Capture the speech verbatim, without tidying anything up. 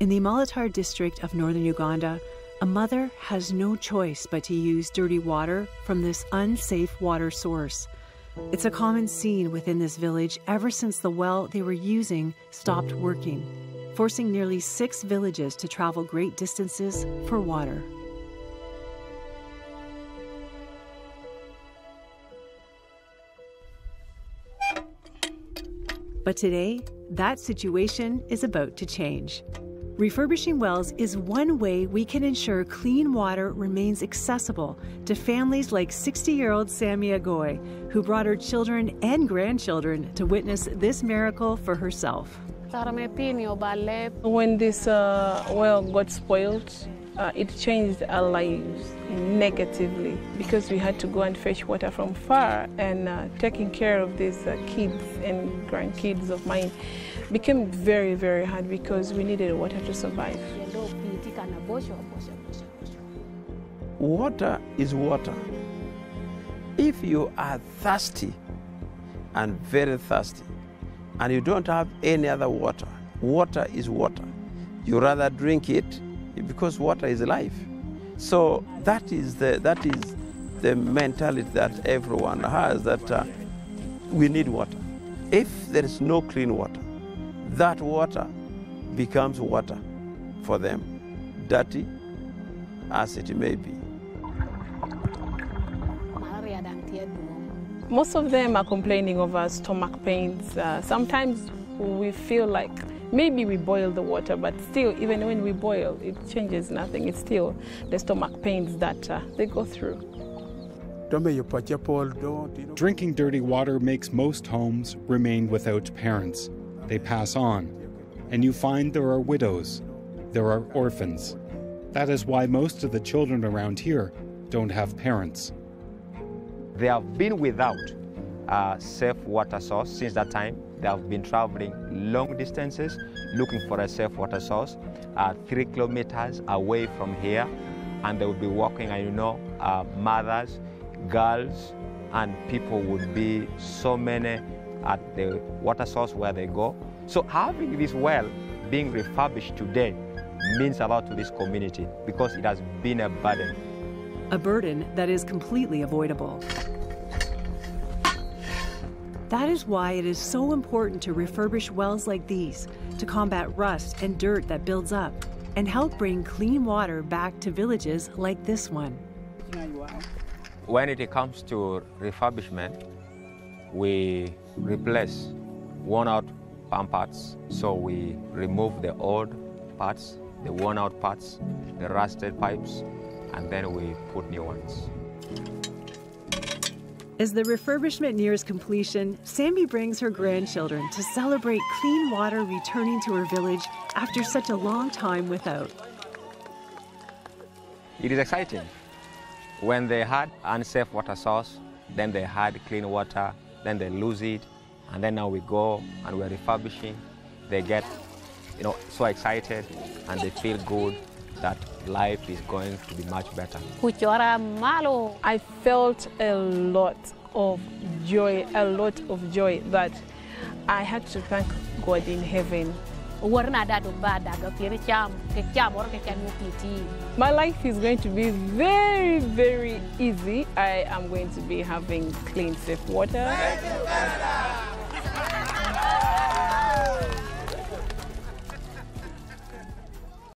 In the Molitar district of northern Uganda, a mother has no choice but to use dirty water from this unsafe water source. It's a common scene within this village ever since the well they were using stopped working, forcing nearly six villages to travel great distances for water. But today, that situation is about to change. Refurbishing wells is one way we can ensure clean water remains accessible to families like sixty-year-old Samia Goy, who brought her children and grandchildren to witness this miracle for herself. When this uh, well got spoiled, uh, it changed our lives negatively because we had to go and fetch water from far, and uh, taking care of these uh, kids and grandkids of mine became very, very hard because we needed water to survive. Water is water. If you are thirsty and very thirsty and you don't have any other water, water is water. You rather drink it because water is life. So that is the, that is the mentality that everyone has, that uh, we need water. If there is no clean water, that water becomes water for them, dirty as it may be. Most of them are complaining over stomach pains. Uh, sometimes we feel like maybe we boil the water, but still, even when we boil, it changes nothing. It's still the stomach pains that uh, they go through. Drinking dirty water makes most homes remain without parents. They pass on, and you find there are widows, there are orphans. That is why most of the children around here don't have parents. They have been without a safe water source since that time. They have been traveling long distances looking for a safe water source, uh, three kilometers away from here, and they would be walking, and you know, uh, mothers, girls, and people would be so many at the water source where they go. So having this well being refurbished today means a lot to this community because it has been a burden. A burden that is completely avoidable. That is why it is so important to refurbish wells like these to combat rust and dirt that builds up and help bring clean water back to villages like this one. When it comes to refurbishment, we replace worn-out pump parts, so we remove the old parts, the worn-out parts, the rusted pipes, and then we put new ones. As the refurbishment nears completion, Sammy brings her grandchildren to celebrate clean water returning to her village after such a long time without. It is exciting. When they had unsafe water source, then they had clean water, then they lose it, and then now we go and we're refurbishing. They get, you know, so excited, and they feel good that life is going to be much better. I felt a lot of joy, a lot of joy that I had to thank God in heaven. My life is going to be very, very easy. I am going to be having clean, safe water.